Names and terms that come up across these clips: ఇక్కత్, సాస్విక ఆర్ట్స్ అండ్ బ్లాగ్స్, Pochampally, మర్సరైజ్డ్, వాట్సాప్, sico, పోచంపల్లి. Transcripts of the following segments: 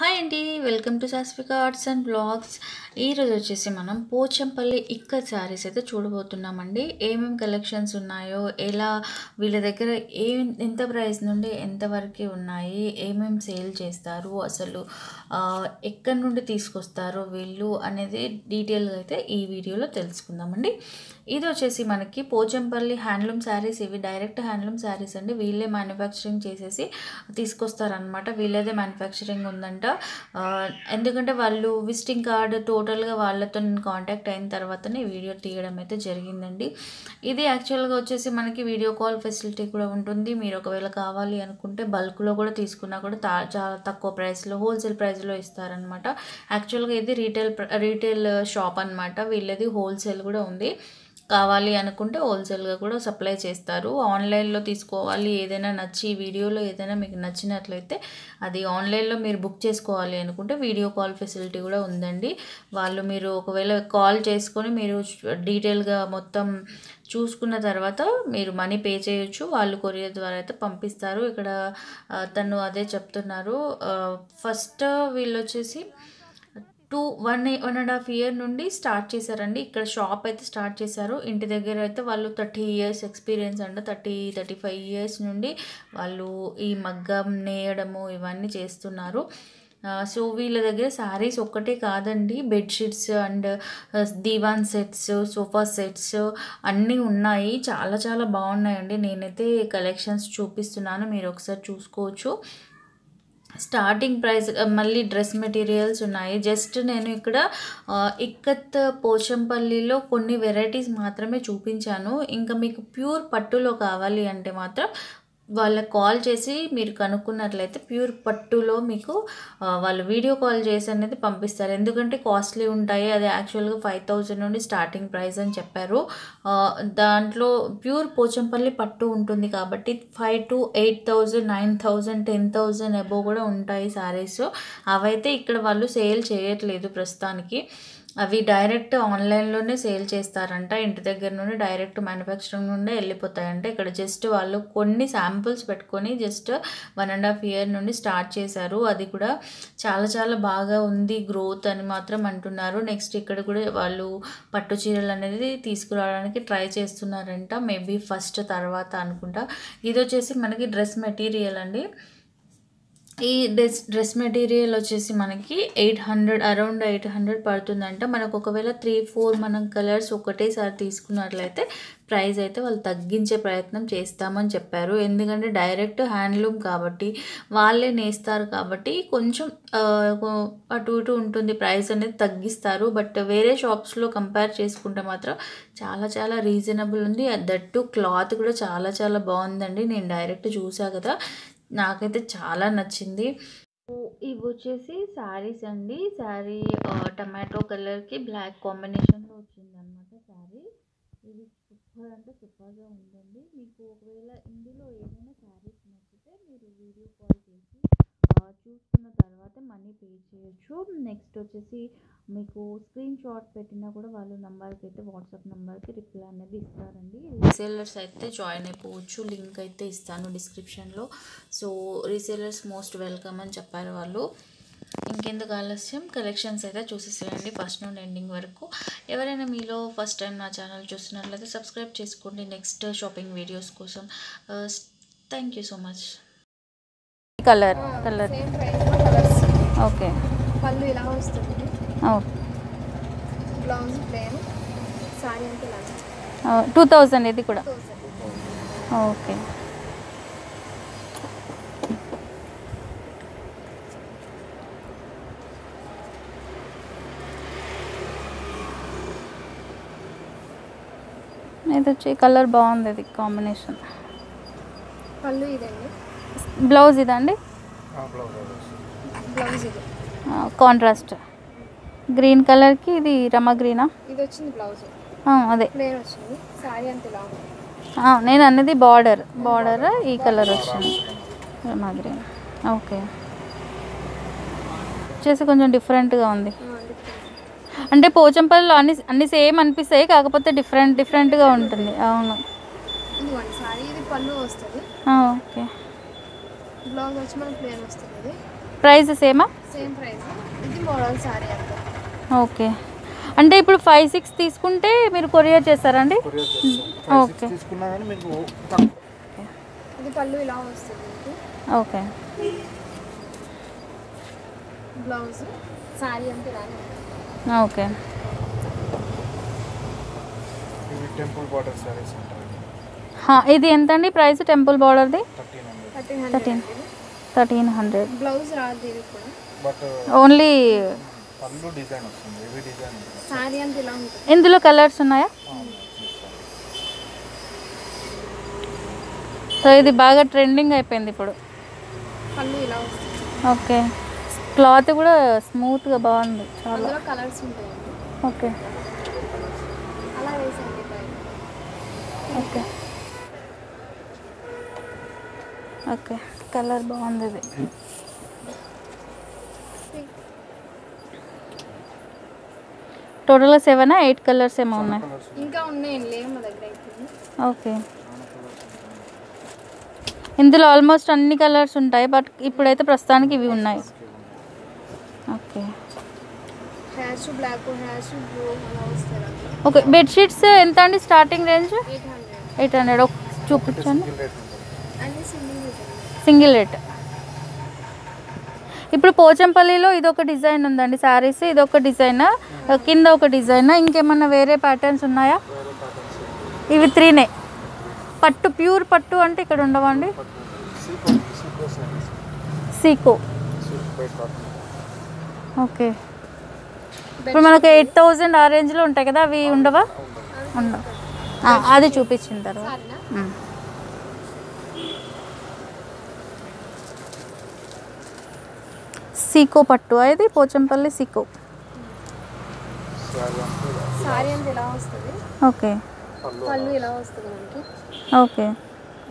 High अंडी welcome to Saswika arts and blogs मनम Pochampally ikat saris अयिते चूडबोतुन्नामंडी एमेम collections उन्नायो एला वीళ్ళ దగ్గర ఎంత ప్రైస్ నుండి ఎంత వరకు ఉన్నాయి ఏమేం సేల్ చేస్తారు అసలు ఎక్కడ నుండి తీసుకొస్తారు వీళ్ళు అనేది డీటెయిల్ గా అయితే ఈ వీడియోలో తెలుసుకుందామండి। ఇది వచ్చేసి మనకి పోచంపల్లి హ్యాండ్లూమ్ సారీస్, ఇవి డైరెక్ట్ హ్యాండ్లూమ్ సారీస్ అండి। వీళ్ళే మ్యానుఫ్యాక్చరింగ్ చేసేసి తీసుకొస్తారు అన్నమాట, వీళ్ళదే మ్యానుఫ్యాక్చరింగ్ ఉందంట। ఎందుకంటే వాళ్ళు విజిటింగ్ కార్డ్ టోటల్ గా వాళ్ళతో కాంటాక్ట్ అయిన తర్వాతనే వీడియో తీయడం అయితే జరిగిందండి। ఇది యాక్చువల్ గా వచ్చేసి మనకి వీడియో కాల్ ఫెసిలిటీ కూడా ఉంటుంది। మీరు ఒకవేళ కావాలి అనుకుంటే బల్క్ లో కూడా తీసుకున్నా కూడా చాలా తక్కువ ప్రైస్ లో హోల్సేల్ ప్రైస్ లో ఇస్తారు అన్నమాట। యాక్చువల్ గా ఇది రీటైల్ షాప్ అన్నమాట, వీళ్ళది హోల్సేల్ కూడా ఉంది। కావాలి అనుకుంటే హోల్సేల్ గా కూడా సప్లై చేస్తారు। ఆన్లైన్ లో తీసుకోవాలి ఏదైనా నచ్చి వీడియోలో ఏదైనా మీకు నచ్చినట్లయితే అది ఆన్లైన్ లో మీరు బుక్ చేసుకోవాలి అనుకుంటే వీడియో కాల్ ఫెసిలిటీ కూడా ఉందండి। వాళ్ళు మీరు ఒకవేళ కాల్ చేసుకొని మీరు డీటెయిల్ గా మొత్తం చూసుకున్న తర్వాత మీరు మనీ పే చేయొచ్చు, వాళ్ళు కొరియర్ ద్వారా అయితే పంపిస్తారు। ఇక్కడ తను అదే చెప్తున్నారు। ఫస్ట్ వీళ్ళు వచ్చేసి 1.5 year నుండి స్టార్ట్ చేశారండి, ఇక్కడ షాప్ అయితే స్టార్ట్ చేశారు। ఇంటి దగ్గర అయితే వాళ్ళు 30 ఇయర్స్ ఎక్స్‌పీరియన్స్ అంట, 35 ఇయర్స్ నుండి వాళ్ళు ఈ మగ్గం నేయడము ఇవన్నీ చేస్తున్నారు। సో వీళ్ళ దగ్గర సారీస్ ఒక్కటే కాదండి, bedsheets and divan sets, sofa sets అన్నీ ఉన్నాయి। చాలా చాలా బాగున్నాయండి, నేనైతే కలెక్షన్స్ చూపిస్తున్నాను, మీరు ఒకసారి చూసుకోవచ్చు। स्टार्टिंग प्राइस मल्ली ड्रेस मटेरियल्स उन्नाई। जस्ट नेनु इक्कड़ा इक्कत पोचंपल्लीलो कोन्नी वेराइटीज मात्रमे चूपिंचानु। इंका मीकु प्यूर पट्टुलो कावाली अंटे मात्रम వాళ్ళ కాల్ చేసి మీరు కనుక్కున్నట్లయితే ప్యూర్ పట్టులో మీకు వాళ్ళు వీడియో కాల్ చేసి అనేది పంపిస్తారు। ఎందుకంటే కాస్ట్లీ ఉంటాయి, అది యాక్చువల్ గా 5000 నుండి స్టార్టింగ్ ప్రైస్ అని చెప్పారు। దాంట్లో ప్యూర్ పోచంపల్లి పట్టు ఉంటుంది కాబట్టి 5,000 to 8,000 9,000 10,000 అబౌవ్ కూడా ఉంటాయి సారీస్। అవైతే ఇక్కడ వాళ్ళు సేల్ చేయట్లేదు ప్రస్తానానికి, అవి డైరెక్ట్ ఆన్లైన్ లోనే సేల్ చేస్తారంట। ఇంటి దగ్గర నుండి డైరెక్ట్ మ్యానుఫ్యాక్చరింగ్ నుండి వెళ్ళిపోతాయంట। ఇక్కడ జస్ట్ వాళ్ళు కొన్ని శాంపిల్స్ పెట్టుకొని జస్ట్ 1.5 year నుండి స్టార్ట్ చేశారు, అది కూడా చాలా చాలా బాగా ఉంది గ్రోత్ అని మాత్రం అంటున్నారు। నెక్స్ట్ ఇక్కడ కూడా వాళ్ళు పట్టు చీరలు అనేది తీసుకురావడానికి ట్రై చేస్తున్నారంట, మేబీ ఫస్ట్ తర్వాత అనుకుంటా। ఇది వచ్చేసి మనకి డ్రెస్ మెటీరియల్ అండి। ड्रेस मटेरियल वच्चेसी मनकी 800 अराउंड 800 पड़ुतुंदंट। मनकु ओकवेळ 3-4 मन कलर्स ओकटेसारी तीसुकुन्नट्लयिते ప్రైస్ అయితే వాళ్ళు తగ్గించే ప్రయత్నం చేస్తామని చెప్పారు। ఎందుకంటే డైరెక్ట్ హ్యాండ్లూమ్ కాబట్టి వాళ్ళే నేస్తారు కాబట్టి కొంచెం అటు ఇటు ఉంటుంది, ప్రైస్ అనేది తగ్గిస్తారు। బట్ వేరే షాప్స్ లో కంపేర్ చేసుకుంటే మాత్రం చాలా చాలా రీజనబుల్ ఉంది, దట్టు క్లాత్ కూడా చాలా చాలా బాగుందండి। నేను డైరెక్ట్ చూసా కదా, నాకైతే చాలా నచ్చింది। ఇవి వచ్చేసి సారీస్ అండి, సారీ టమాటో కలర్ కి బ్లాక్ కాంబినేషన్ లో వచ్చింది అన్నమాట సారీ। ఇది సూపర్ అంటే సూపర్గా ఉందండి। మీకు ఒకవేళ ఇందులో ఏదైనా సారీస్ నచ్చితే మీరు వీడియో కాల్ చేసి చూసుకున్న తర్వాత మనీ పే చేయొచ్చు। నెక్స్ట్ వచ్చేసి మీకు స్క్రీన్ షాట్ పెట్టినా కూడా వాళ్ళు నెంబర్కి అయితే వాట్సాప్ నెంబర్కి రిప్లై అనేది ఇస్తారండి। రీసేలర్స్ అయితే జాయిన్ అయిపోవచ్చు, లింక్ అయితే ఇస్తాను డిస్క్రిప్షన్లో। సో రీసేలర్స్ మోస్ట్ వెల్కమ్ అని చెప్పారు వాళ్ళు। ఇంకెందుకు ఆలస్యం, కలెక్షన్స్ అయితే చూసేసేయండి ఫస్ట్ నుండి ఎండింగ్ వరకు। ఎవరైనా మీలో ఫస్ట్ టైం నా ఛానల్ చూస్తున్నట్లయితే సబ్స్క్రైబ్ చేసుకోండి నెక్స్ట్ షాపింగ్ వీడియోస్ కోసం। Thank you so much. Colour colour okay, పళ్ళు ఇలా వస్తుంది। బ్లౌజ్ ప్లేన్, సారీ అంటే లాగా 2000 ఇది కూడా ఓకే। ఇది వచ్చే కలర్ బాగుంది, ఇది కాంబినేషన్। పళ్ళు ఇదండి, బ్లౌజ్ ఇదండి, ఆ బ్లౌజ్ బ్లౌజ్ ఇది కాంట్రాస్ట్ గ్రీన్ కలర్ కి। ఇది రమ గ్రీనా? ఇది వచ్చింది బ్లౌజ్, ఆ అదే ప్లేన్ వచ్చింది। సారీ అంత లాంగ్, ఆ నేను అన్నది బార్డర్, బార్డర్ ఈ కలర్ వచ్చింది రమ గ్రీన్ ఓకే। చేసి కొంచెం డిఫరెంట్ గా ఉంది, అంటే పోచంపల్లిలో అన్ని సేమ్ అనిపిస్తాయి, కాకపోతే డిఫరెంట్ గా ఉంటుంది। అవును ఇది వన్ సారీ, ఇది పల్లు వస్తది ఆ ఓకే, బ్లౌజ్ వచ్చి మన ప్లేన్ వస్తది। ప్రైస్ సేమా? सेम प्राइस ఇది మోడల్ సారీ అండి ఓకే అంటే ఇప్పుడు 5 6 తీసుకుంటే మీరు కొరియర్ చేస్తారండి కొరియర్ చేస్తాం ఓకే తీసుకున్నా గానీ మీకు ఇది పల్లు ఇలా వస్తుంది మీకు ఓకే బ్లౌజ్ సారీ అంటే రాని ఓకే ఇది టెంపుల్ బోర్డర్ సారీస్ ఉంటారు हां ఇది ఎంత అండి ప్రైస్ టెంపుల్ బోర్డర్ ది 1300 బ్లౌజ్ రాదు ఇది కూడా బట్ ఓన్లీ పల్లు డిజైన్ వస్తుంది ఏవి డిజైన్ సారీ అండ్ ఇలా ఉంటుంది ఇందులో కలర్స్ ఉన్నాయా సో ఇది బాగా ట్రెండింగ్ అయిపోయింది ఇప్పుడు పల్లు ఇలా వస్తుంది ఓకే క్లాత్ కూడా స్మూత్ గా బాగుంది చాలా అందులో కలర్స్ ఉంటాయి ఓకే అలా వేసేయండి బై ఓకే ఓకే కలర్ బాగుంది ఇది टोटल 7 8 कलर्स ఏమ ఉన్నాయి ఇంకా ఉన్నాయండి మా దగ్గర అయితే ఓకే ఇందులో ఆల్మోస్ట్ అన్ని కలర్స్ ఉంటాయి బట్ ఇప్పుడైతే ప్రస్తానానికి ఇవి ఉన్నాయి okay ash black ash blue అలా వస్తాయి ఓకే బెడ్ షీట్స్ ఎంత అండి స్టార్టింగ్ రేంజ్ 800 చూపించండి అన్ని సింగిల్ రేట్ ఇప్పుడు పోచంపల్లిలో ఇది ఒక డిజైన్ ఉందండి సారీస్ ఇది ఒక డిజైన్ కింద ఒక డిజైన్ ఇంకేమన్నా వేరే ప్యాటర్న్స్ ఉన్నాయా ఇవి 3 నే పట్టు ప్యూర్ పట్టు అంటే ఇక్కడ ఉండవండి సీకో ఓకే ఇప్పుడు మనకి 8000 ఆ రేంజ్ లో ఉంటాయి కదా అవి ఉండవా ఉండవు అది చూపించిన తర్వాత सीको पट्टू अभी पोचंपल्ली सीको सारी अंत ఇలా వస్తది ఓకే పల్లు ఇలా వస్తది మనకి ఓకే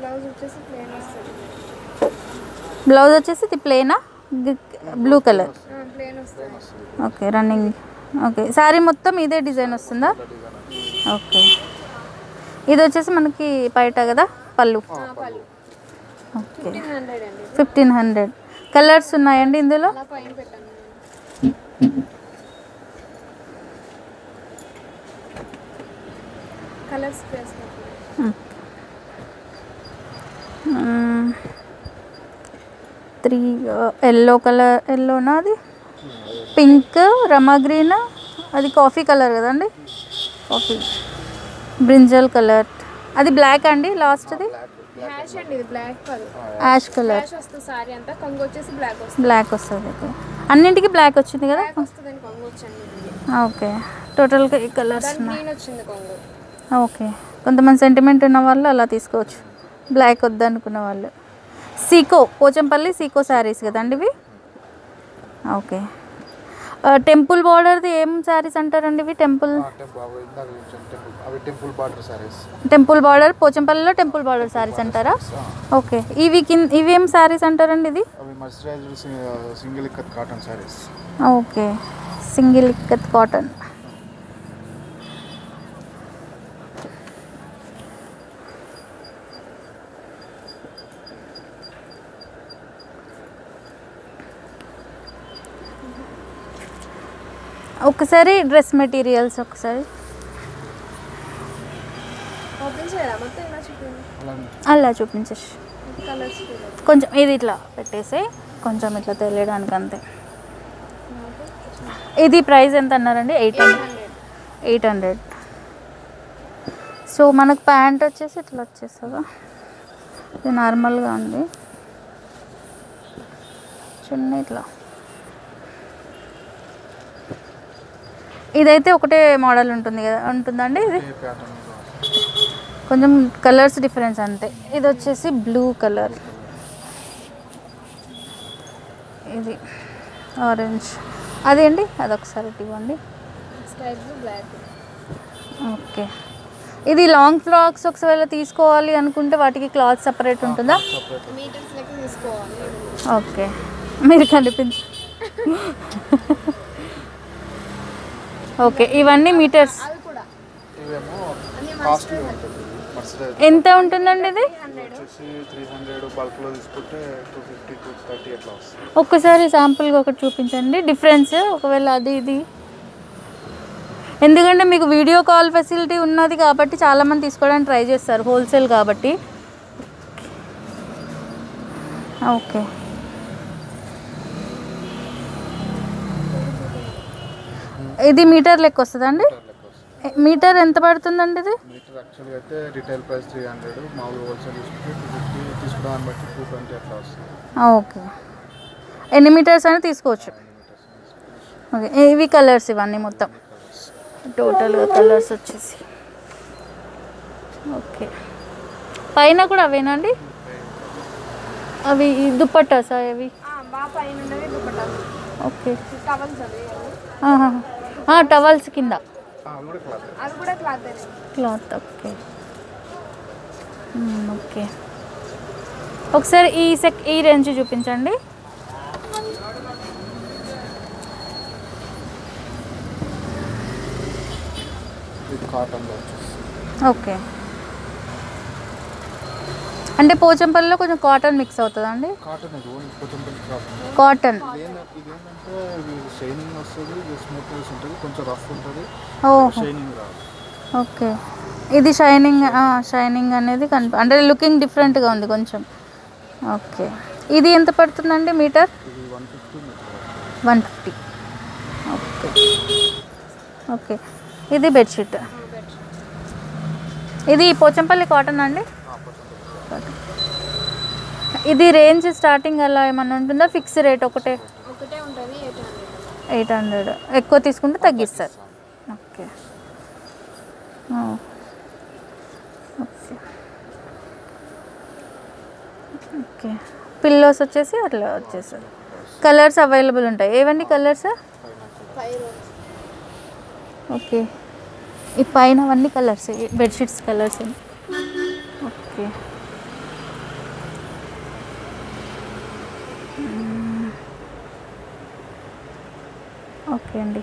బ్లౌజ్ వచ్చేసి ప్లేన్ వస్తది బ్లౌజ్ వచ్చేసి ది ప్లేనా బ్లూ కలర్ ప్లేన్ వస్తది ఓకే రన్నింగ్ ఓకే సారీ మొత్తం ఇదే డిజైన్ వస్తుందా ఓకే ఇది వచ్చేసి మనకి పైట కదా పల్లు ఆ పల్లు ఓకే 1500 అండి 1500 కలర్స్ ఉన్నాయండి ఇందులో అలా పైన పెట్టండి కలర్స్ చేస్తాను 3 yellow కలర్ yellow నాది పింక్ రమా గ్రీన్ అది కాఫీ కలర్ కదండి కాఫీ బ్రింజల్ కలర్ అది బ్లాక్ అండి లాస్ట్ ది యాష్ అండి ఇది black colour ash colour ash వస్తు సారీ అంతా కొంగు వచ్చేసి బ్లాక్ వస్తుంది అన్నిటికీ బ్లాక్ వచ్చింది కదా బ్లాక్ వస్తదని కొంగు వచ్చింది ఓకే టోటల్ గా ఈ కలర్స్ నా గ్రీన్ వచ్చింది కొంగు ఓకే కొంతమంది సెంటిమెంట్ ఉన్న వాళ్ళు అలా తీసుకోవచ్చు బ్లాక్ వద్ద అనుకున్న వాళ్ళు సీకో పోచంపల్లి సీకో సారీస్ కదండి ఇవి ఓకే టెంపుల్ బోర్డర్ ది ఏం సారీస్ అంటారండి ఇవి టెంపుల్ అవి temple border saris temple border పోచంపల్లిలో టెంపుల్ బోర్డర్ సారీస్ అంటారా ఓకే ఇవి ఇవి ఏం సారీస్ అంటారండి ఇది అవి మర్సరైజ్డ్ single ఇక్కత్ cotton saris okay single ఇక్కత్ cotton ఒకసారి డ్రెస్ మెటీరియల్స్ ఒకసారి ఓపెన్ చేయరా మొత్తం ఇలా చూపించు అలా చూపించేసి కలర్స్ కొంచెం ఇది ఇట్లా పెట్టేసి కొంచెం ఇట్లా తెలియడానికి అంతే ఇది ప్రైస్ ఎంత అన్నారండి 800 సో మనకు ప్యాంట్ వచ్చేసి ఇట్లా వచ్చేస్తుందా ఇది నార్మల్గా ఉంది చిన్న ఇట్లా ఇదైతే ఒకటే మోడల్ ఉంటుంది కదా ఉంటుందండి ఇది కొంచెం కలర్స్ డిఫరెన్స్ అంతే ఇది వచ్చేసి బ్లూ కలర్ ఇది ఆరెంజ్ అదేండి అదొకసారి ఇవ్వండి స్కై బ్లూ బ్లాక్ ఓకే ఇది లాంగ్ ఫ్రాక్స్ ఒకవేళ తీసుకోవాలి అనుకుంటే వాటికి క్లాత్ సెపరేట్ ఉంటుందా మీటర్స్ లెక్క తీసుకోవాలి ఓకే మీరు కనిపించు ఓకే ఇవన్నీ మీటర్స్ ఇవేమో అన్ని మర్సరైజ్డ్ ఎంత ఉంటుందండి ఇది 300 బల్క్ లో తీసుకుంటే 250 230 అట్లా వస్తుంది. ఒక్కసారి శాంపుల్ గా ఒకటి చూపించండి డిఫరెన్స్ ఒకవేళ అది ఇది. ఎందుకంటే మీకు వీడియో కాల్ ఫెసిలిటీ ఉన్నది కాబట్టి చాలా మంది తీసుకోవడానికి ట్రై చేస్తారు హోల్సేల్ కాబట్టి. ఓకే ఇది మీటర్ లెక్క వస్తుందండి. మీటర్ ఎంత పడుతుందండి ఇది? మీటర్ యాక్చువల్గా అయితే రిటైల్ ప్రైస్ 300, మామూలు హోల్సేల్ తీసుకుంటే 250, తీసుకోవడానికి బట్టి 220 అట్లా వస్తుంది. ఓకే ఎన్ని మీటర్స్ అని తీసుకోవచ్చు? ఓకే ఇవి కలర్స్ ఇవన్నీ మొత్తం టోటల్గా కలర్స్ వచ్చేసి. ఓకే పైన కూడా అవేనండి అవి దుప్పట్టాసా అవి? ఓకే టవల్స్ కింద క్లాత్. ఓకే ఓకే ఒకసారి ఈ రేంజ్ చూపించండి. ఓకే అంటే పోచంపల్లిలో కొంచెం కాటన్ మిక్స్ అవుతుందండి. కాటన్ ఓకే ఇది షైనింగ్ షైనింగ్ అనేది అంటే లుకింగ్ డిఫరెంట్గా ఉంది కొంచెం. ఓకే ఇది ఎంత పడుతుందండి మీటర్? 150. ఓకే ఓకే ఇది బెడ్షీట్ ఇది పోచంపల్లి కాటన్ అండి. ఇది రేంజ్ స్టార్టింగ్ అలా ఏమన్నా ఉంటుందా ఫిక్స్ రేట్? ఒకటే ఉంటుంది 800. ఎక్కువ తీసుకుంటే తగ్గిస్తారు. ఓకే ఓకే ఓకే పిల్లోస్ వచ్చేసి అట్లా వచ్చేసారు. కలర్స్ అవైలబుల్ ఉంటాయి. ఏవండి కలర్స్? ఓకే ఈ పైన అవన్నీ colours bedsheets colours. Okay okay అండి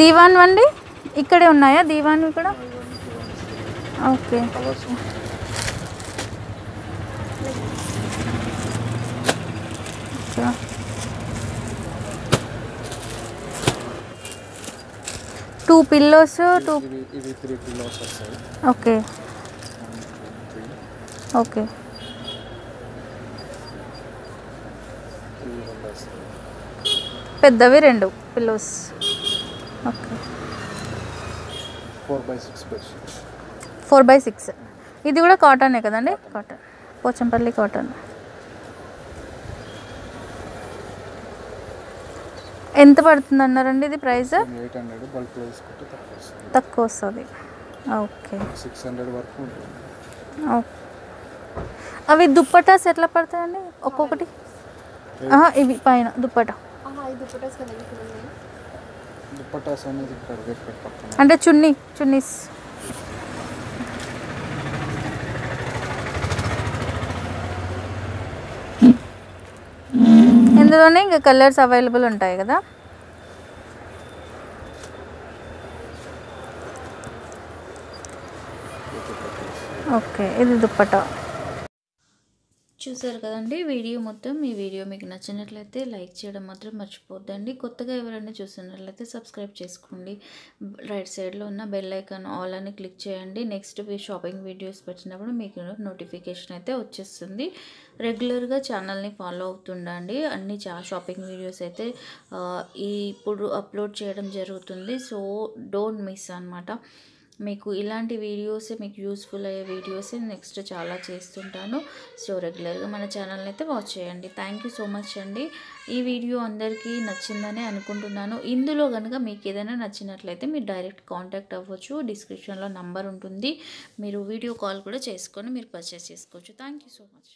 దీవాన్ అండి ఇక్కడే ఉన్నాయా దీవాన్ కూడా? Okay two pillows two. Okay okay పెద్దవి 2 పిల్లోస్. Okay 4x6. ఇది కూడా కాటనే కదండి? Cotton పోచంపల్లి cotton. ఎంత పడుతుంది అన్నారండి ఇది ప్రైస్? 800 బల్క్ తీసుకుంటే తక్కువ వస్తుంది. ఓకే 600 వరకు ఉంటుంది. అవి దుప్పటాస్ ఎట్లా పడతాయండి ఒక్కొక్కటి? ఇవి పైన దుప్పటా అంటే చున్నీ చున్నీస్. ఇందులోనే ఇంకా కలర్స్ అవైలబుల్ ఉంటాయి కదా. ఓకే ఇది దుప్పటా. చూసారు కదండి వీడియో మొత్తం. ఈ వీడియో మీకు నచ్చినట్లయితే లైక్ చేయడం మాత్రం మర్చిపోద్దండి. కొత్తగా ఎవరైనా చూసినట్లయితే సబ్స్క్రైబ్ చేసుకోండి. రైట్ సైడ్లో ఉన్న బెల్ ఐకాన్ ఆల్ అని క్లిక్ చేయండి. నెక్స్ట్ షాపింగ్ వీడియోస్ పెట్టినప్పుడు మీకు నోటిఫికేషన్ అయితే వచ్చేస్తుంది. రెగ్యులర్గా ఛానల్ని ఫాలో అవుతుండండి. అన్ని షాపింగ్ వీడియోస్ అయితే ఇప్పుడు అప్లోడ్ చేయడం జరుగుతుంది. సో డోంట్ మిస్ అన్నమాట. మీకు ఇలాంటి వీడియోసే మీకు యూస్ఫుల్ అయ్యే వీడియోసే నెక్స్ట్ చాలా చేస్తుంటాను. సో రెగ్యులర్గా మన ఛానల్ని అయితే వాచ్ చేయండి. థ్యాంక్ యూ సో మచ్ అండి. ఈ వీడియో అందరికీ నచ్చిందని అనుకుంటున్నాను. ఇందులో కనుక మీకు ఏదైనా నచ్చినట్లయితే మీరు డైరెక్ట్ కాంటాక్ట్ అవ్వచ్చు. డిస్క్రిప్షన్లో నంబర్ ఉంటుంది. మీరు వీడియో కాల్ కూడా చేసుకొని మీరు పర్చేస్ చేసుకోవచ్చు. Thank you so much.